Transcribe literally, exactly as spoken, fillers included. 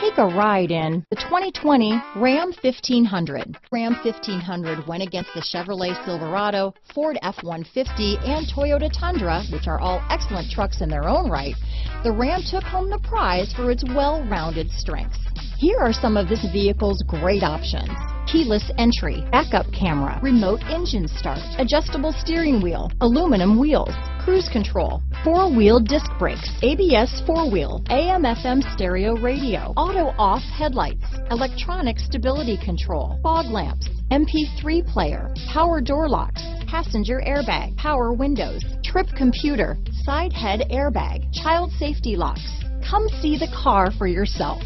Take a ride in the twenty twenty Ram fifteen hundred. Ram fifteen hundred went against the Chevrolet Silverado, Ford F one fifty, and Toyota Tundra, which are all excellent trucks in their own right. The Ram took home the prize for its well-rounded strengths. Here are some of this vehicle's great options: keyless entry, backup camera, remote engine start, adjustable steering wheel, aluminum wheels, cruise control, four-wheel disc brakes, A B S four-wheel, A M F M stereo radio, auto-off headlights, electronic stability control, fog lamps, M P three player, power door locks, passenger airbag, power windows, trip computer, side head airbag, child safety locks. Come see the car for yourself.